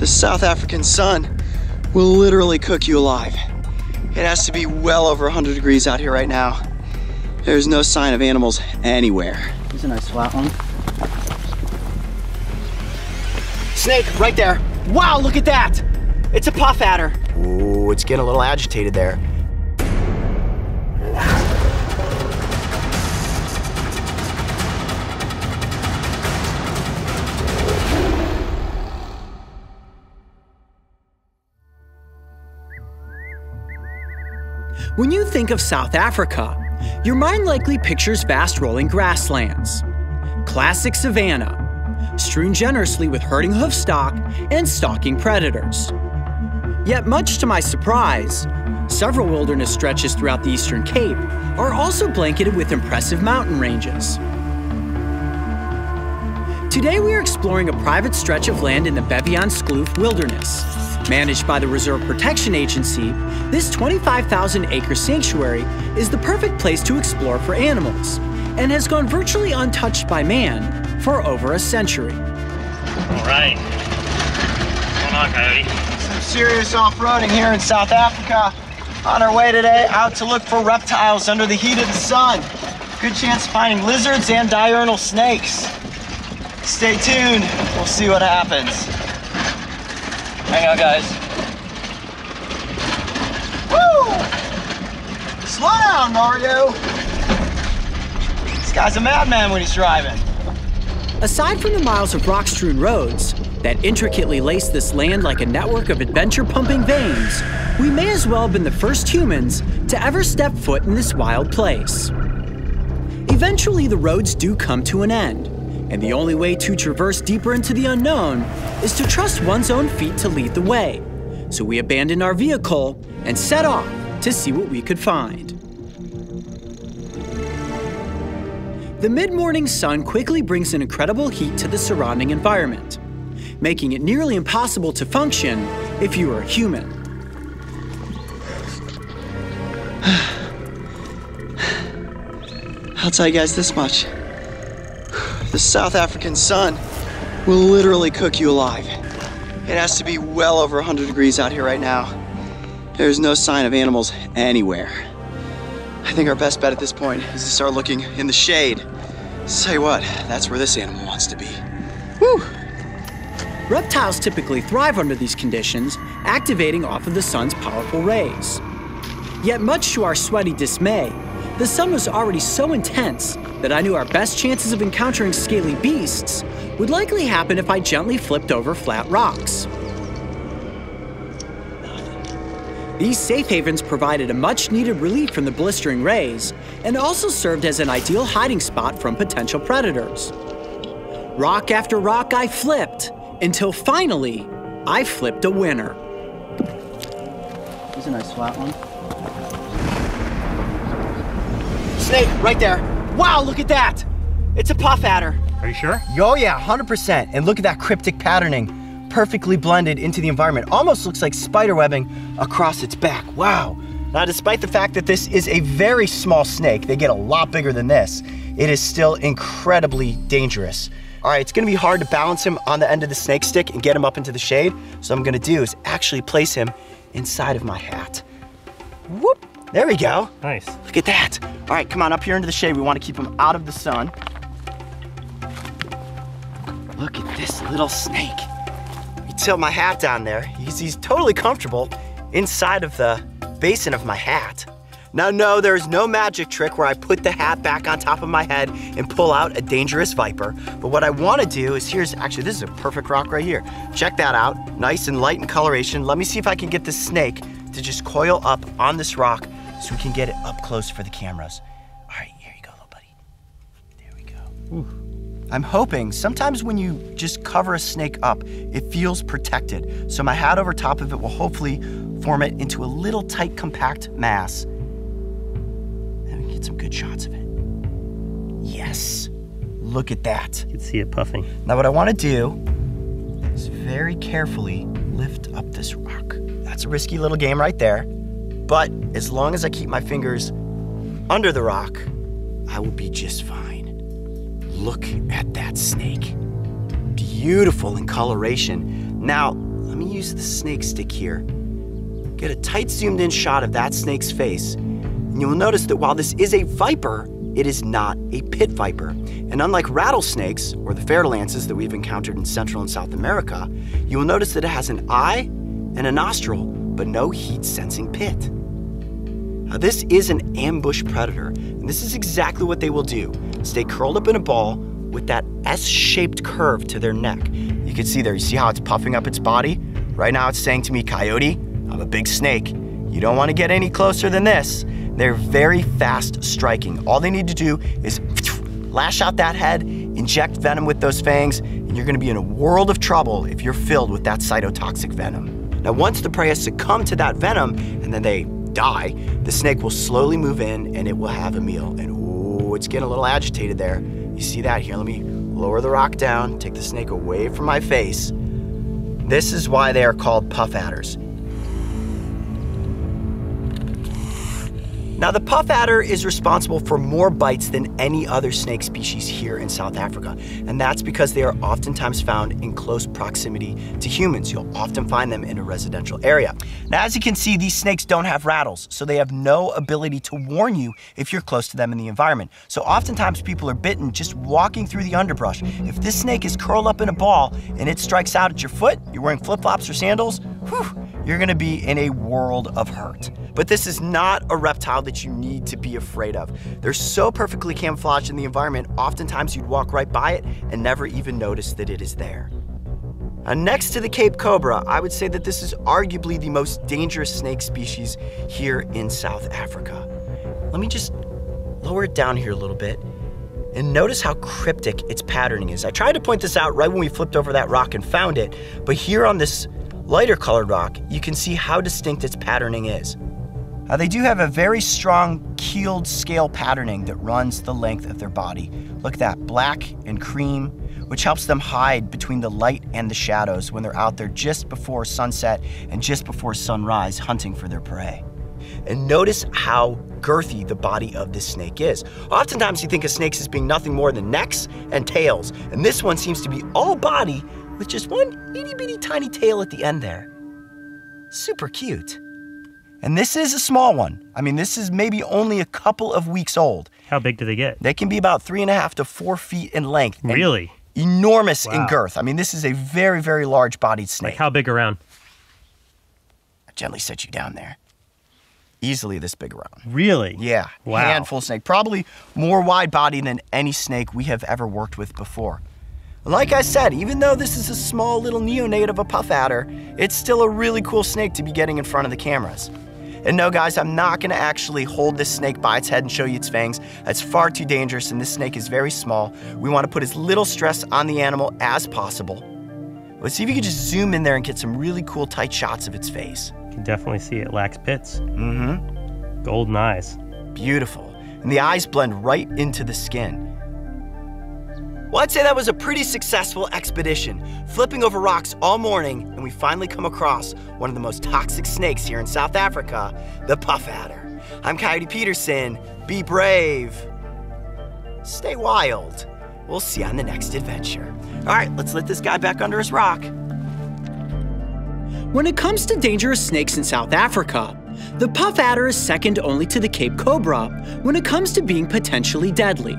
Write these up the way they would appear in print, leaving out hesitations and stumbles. The South African sun will literally cook you alive. It has to be well over 100 degrees out here right now. There's no sign of animals anywhere. Here's a nice flat one. Snake, right there. Wow, look at that. It's a puff adder. Ooh, it's getting a little agitated there. When you think of South Africa, your mind likely pictures vast rolling grasslands, classic savanna, strewn generously with herding hoofstock and stalking predators. Yet much to my surprise, several wilderness stretches throughout the Eastern Cape are also blanketed with impressive mountain ranges. Today we are exploring a private stretch of land in the Baviaanskloof Wilderness. Managed by the Reserve Protection Agency, this 25,000-acre sanctuary is the perfect place to explore for animals and has gone virtually untouched by man for over a century. All right. Come on, Coyote. Some serious off-roading here in South Africa. On our way today, out to look for reptiles under the heat of the sun. Good chance of finding lizards and diurnal snakes. Stay tuned, we'll see what happens. Hang on, guys. Woo! Slow down, Mario! This guy's a madman when he's driving. Aside from the miles of rock-strewn roads that intricately lace this land like a network of adventure-pumping veins, we may as well have been the first humans to ever step foot in this wild place. Eventually, the roads do come to an end. And the only way to traverse deeper into the unknown is to trust one's own feet to lead the way. So we abandoned our vehicle and set off to see what we could find. The mid-morning sun quickly brings an incredible heat to the surrounding environment, making it nearly impossible to function if you are a human. I'll tell you guys this much. The South African sun will literally cook you alive. It has to be well over 100 degrees out here right now. There's no sign of animals anywhere. I think our best bet at this point is to start looking in the shade. Say what, that's where this animal wants to be. Woo! Reptiles typically thrive under these conditions, activating off of the sun's powerful rays. Yet much to our sweaty dismay, the sun was already so intense that I knew our best chances of encountering scaly beasts would likely happen if I gently flipped over flat rocks. These safe havens provided a much-needed relief from the blistering rays and also served as an ideal hiding spot from potential predators. Rock after rock I flipped, until finally, I flipped a winner. Here's a nice flat one. Snake, right there. Wow, look at that. It's a puff adder. Are you sure? Oh yeah, 100%. And look at that cryptic patterning. Perfectly blended into the environment. Almost looks like spider webbing across its back. Wow. Now, despite the fact that this is a very small snake, they get a lot bigger than this, it is still incredibly dangerous. All right, it's gonna be hard to balance him on the end of the snake stick and get him up into the shade. So what I'm gonna do is actually place him inside of my hat. Whoop. There we go. Nice. Look at that. All right, come on up here into the shade. We want to keep him out of the sun. Look at this little snake. You tilt my hat down there. He's totally comfortable inside of the basin of my hat. Now, no, there is no magic trick where I put the hat back on top of my head and pull out a dangerous viper. But what I want to do is this is a perfect rock right here. Check that out. Nice and light in coloration. Let me see if I can get this snake to just coil up on this rock so we can get it up close for the cameras. All right, here you go, little buddy. There we go. Ooh. I'm hoping, sometimes when you just cover a snake up, it feels protected. So my hat over top of it will hopefully form it into a little tight, compact mass. And we can get some good shots of it. Yes, look at that. You can see it puffing. Now what I want to do is very carefully lift up this rock. That's a risky little game right there. But as long as I keep my fingers under the rock, I will be just fine. Look at that snake. Beautiful in coloration. Now, let use the snake stick here. Get a tight zoomed in shot of that snake's face, and you'll notice that while this is a viper, it is not a pit viper. And unlike rattlesnakes, or the fairlances that we've encountered in Central and South America, you will notice that it has an eye and a nostril, but no heat-sensing pit. Now, this is an ambush predator, and this is exactly what they will do. Stay curled up in a ball with that S-shaped curve to their neck. You can see there, you see how it's puffing up its body? Right now it's saying to me, coyote, I'm a big snake. You don't want to get any closer than this. They're very fast striking. All they need to do is lash out that head, inject venom with those fangs, and you're going to be in a world of trouble if you're filled with that cytotoxic venom. Now, once the prey has succumbed to that venom, and then they die, the snake will slowly move in and it will have a meal. And ooh, it's getting a little agitated there. You see that here? Let me lower the rock down, take the snake away from my face. This is why they are called puff adders. Now, the puff adder is responsible for more bites than any other snake species here in South Africa, and that's because they are oftentimes found in close proximity to humans. You'll often find them in a residential area. Now, as you can see, these snakes don't have rattles, so they have no ability to warn you if you're close to them in the environment. So oftentimes people are bitten just walking through the underbrush. If this snake is curled up in a ball and it strikes out at your foot, you're wearing flip-flops or sandals, whew, you're gonna be in a world of hurt. But this is not a reptile that you need to be afraid of. They're so perfectly camouflaged in the environment, oftentimes you'd walk right by it and never even notice that it is there. And next to the Cape Cobra, I would say that this is arguably the most dangerous snake species here in South Africa. Let me just lower it down here a little bit and notice how cryptic its patterning is. I tried to point this out right when we flipped over that rock and found it, but here on this lighter colored rock, you can see how distinct its patterning is. Now, they do have a very strong keeled scale patterning that runs the length of their body. Look at that, black and cream, which helps them hide between the light and the shadows when they're out there just before sunset and just before sunrise hunting for their prey. And notice how girthy the body of this snake is. Oftentimes you think of snakes as being nothing more than necks and tails, and this one seems to be all body with just one itty bitty tiny tail at the end there. Super cute. And this is a small one. I mean, this is maybe only a couple of weeks old. How big do they get? They can be about 3.5 to 4 feet in length. Really? Enormous in girth. I mean, this is a very, very large-bodied snake. Like how big around? I gently set you down there. Easily this big around. Really? Yeah. Wow. Handful snake. Probably more wide-bodied than any snake we have ever worked with before. Like I said, even though this is a small little neonate of a puff adder, it's still a really cool snake to be getting in front of the cameras. And no, guys, I'm not gonna actually hold this snake by its head and show you its fangs. That's far too dangerous, and this snake is very small. We wanna put as little stress on the animal as possible. Let's see if you can just zoom in there and get some really cool tight shots of its face. You can definitely see it lacks pits. Mm-hmm. Golden eyes. Beautiful. And the eyes blend right into the skin. Well, I'd say that was a pretty successful expedition, flipping over rocks all morning, and we finally come across one of the most toxic snakes here in South Africa, the puff adder. I'm Coyote Peterson. Be brave. Stay wild. We'll see you on the next adventure. All right, let's let this guy back under his rock. When it comes to dangerous snakes in South Africa, the puff adder is second only to the Cape Cobra when it comes to being potentially deadly.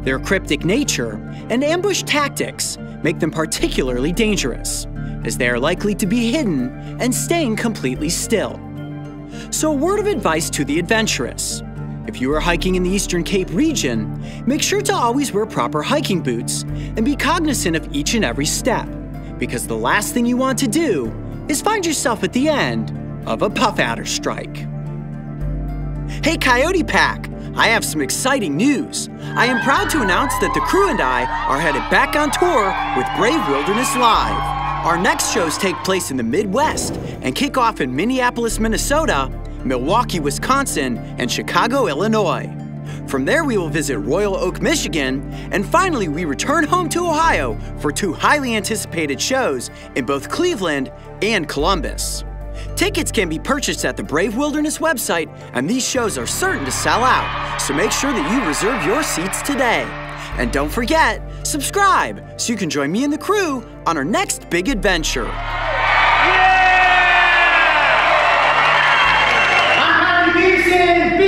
Their cryptic nature and ambush tactics make them particularly dangerous, as they are likely to be hidden and staying completely still. So a word of advice to the adventurous. If you are hiking in the Eastern Cape region, make sure to always wear proper hiking boots and be cognizant of each and every step, because the last thing you want to do is find yourself at the end of a puff adder strike. Hey, Coyote Pack! I have some exciting news. I am proud to announce that the crew and I are headed back on tour with Brave Wilderness Live. Our next shows take place in the Midwest and kick off in Minneapolis, Minnesota, Milwaukee, Wisconsin, and Chicago, Illinois. From there, we will visit Royal Oak, Michigan, and finally we return home to Ohio for two highly anticipated shows in both Cleveland and Columbus. Tickets can be purchased at the Brave Wilderness website, and these shows are certain to sell out, so make sure that you reserve your seats today. And don't forget, subscribe so you can join me and the crew on our next big adventure. Peterson!